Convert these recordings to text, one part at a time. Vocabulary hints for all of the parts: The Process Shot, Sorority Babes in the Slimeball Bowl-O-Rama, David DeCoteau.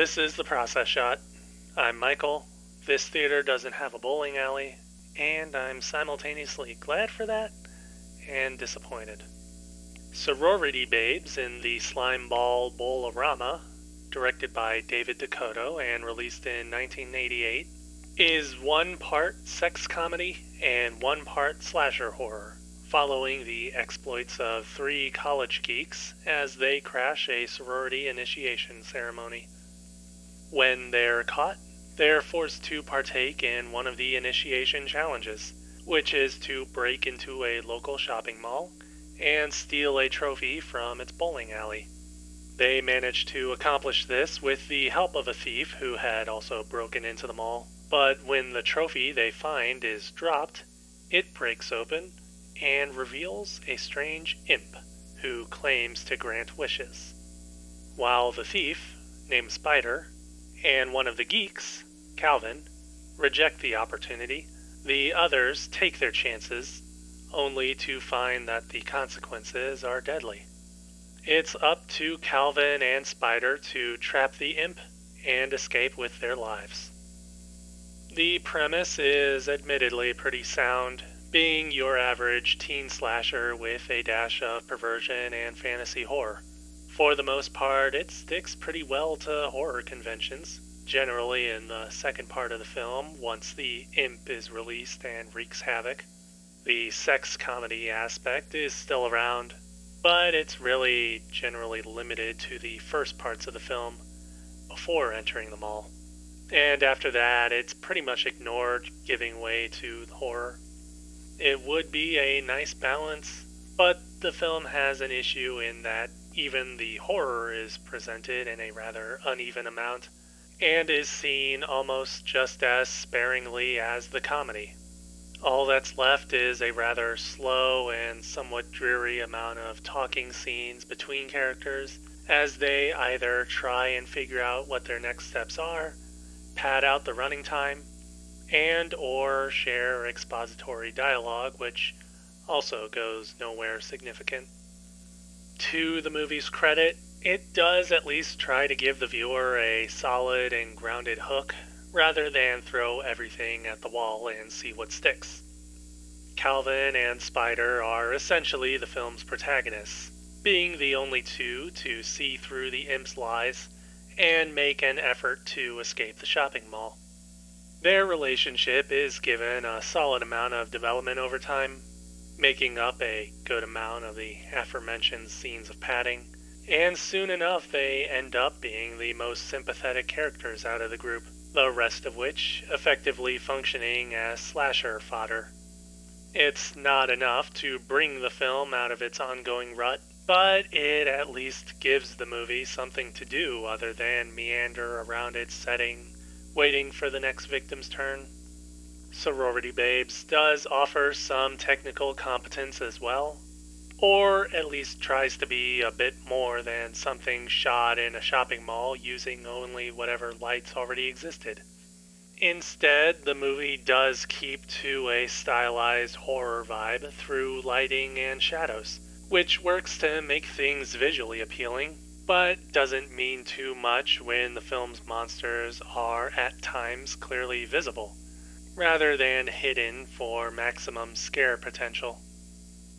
This is The Process Shot. I'm Michael. This theater doesn't have a bowling alley, and I'm simultaneously glad for that and disappointed. Sorority Babes in the Slimeball Bowl-O-Rama, directed by David DeCoteau and released in 1988, is one part sex comedy and one part slasher horror, following the exploits of three college geeks as they crash a sorority initiation ceremony. When they're caught, they're forced to partake in one of the initiation challenges, which is to break into a local shopping mall and steal a trophy from its bowling alley. They manage to accomplish this with the help of a thief who had also broken into the mall, but when the trophy they find is dropped, it breaks open and reveals a strange imp who claims to grant wishes. While the thief, named Spider, and one of the geeks, Calvin, reject the opportunity, the others take their chances, only to find that the consequences are deadly. It's up to Calvin and Spider to trap the imp and escape with their lives. The premise is admittedly pretty sound, being your average teen slasher with a dash of perversion and fantasy horror. For the most part, it sticks pretty well to horror conventions, generally in the second part of the film once the imp is released and wreaks havoc. The sex comedy aspect is still around, but it's really generally limited to the first parts of the film before entering the mall. And after that, it's pretty much ignored, giving way to the horror. It would be a nice balance, but the film has an issue in that even the horror is presented in a rather uneven amount, and is seen almost just as sparingly as the comedy. All that's left is a rather slow and somewhat dreary amount of talking scenes between characters, as they either try and figure out what their next steps are, pad out the running time, and or share expository dialogue, which also goes nowhere significant. To the movie's credit, it does at least try to give the viewer a solid and grounded hook, rather than throw everything at the wall and see what sticks. Calvin and Spider are essentially the film's protagonists, being the only two to see through the imp's lies and make an effort to escape the shopping mall. Their relationship is given a solid amount of development over time, making up a good amount of the aforementioned scenes of padding, and soon enough they end up being the most sympathetic characters out of the group, the rest of which effectively functioning as slasher fodder. It's not enough to bring the film out of its ongoing rut, but it at least gives the movie something to do other than meander around its setting, waiting for the next victim's turn. Sorority Babes does offer some technical competence as well, or at least tries to be a bit more than something shot in a shopping mall using only whatever lights already existed. Instead, the movie does keep to a stylized horror vibe through lighting and shadows, which works to make things visually appealing, but doesn't mean too much when the film's monsters are at times clearly visible, rather than hidden for maximum scare potential.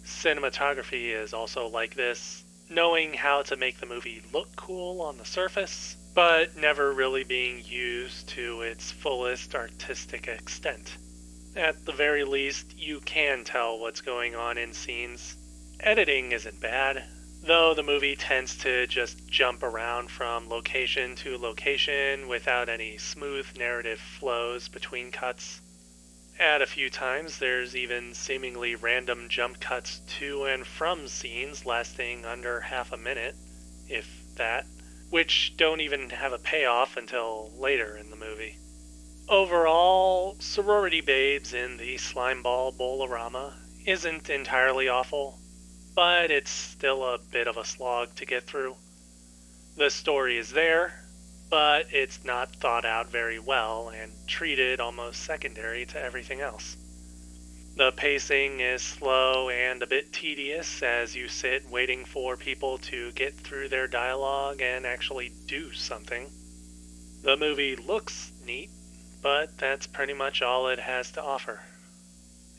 Cinematography is also like this, knowing how to make the movie look cool on the surface, but never really being used to its fullest artistic extent. At the very least, you can tell what's going on in scenes. Editing isn't bad, though the movie tends to just jump around from location to location without any smooth narrative flows between cuts. At a few times, there's even seemingly random jump cuts to and from scenes lasting under half a minute, if that, which don't even have a payoff until later in the movie. Overall, Sorority Babes in the Slimeball Bowl-O-Rama isn't entirely awful, but it's still a bit of a slog to get through. The story is there, but it's not thought out very well and treated almost secondary to everything else. The pacing is slow and a bit tedious as you sit waiting for people to get through their dialogue and actually do something. The movie looks neat, but that's pretty much all it has to offer.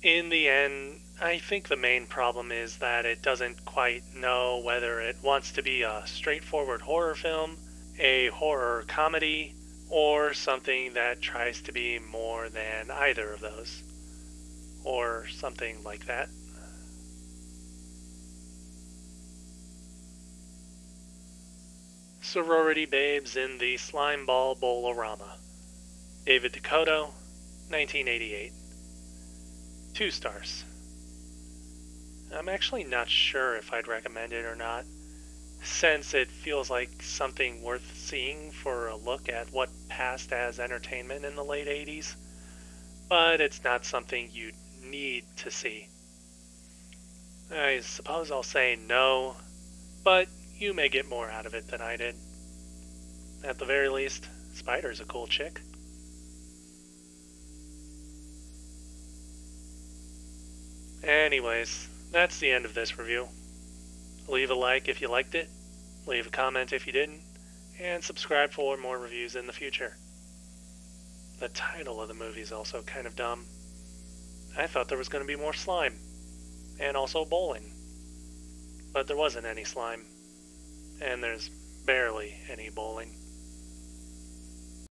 In the end, I think the main problem is that it doesn't quite know whether it wants to be a straightforward horror film, a horror comedy, or something that tries to be more than either of those, or something like that. Sorority Babes in the Slimeball Bowl-O-Rama. David DeCoteau, 1988. 2 stars. I'm actually not sure if I'd recommend it or not, since it feels like something worth seeing for a look at what passed as entertainment in the late 80s, but it's not something you'd need to see. I suppose I'll say no, but you may get more out of it than I did. At the very least, Spider's a cool chick. Anyways, that's the end of this review. Leave a like if you liked it, leave a comment if you didn't, and subscribe for more reviews in the future. The title of the movie is also kind of dumb. I thought there was going to be more slime, and also bowling, but there wasn't any slime, and there's barely any bowling.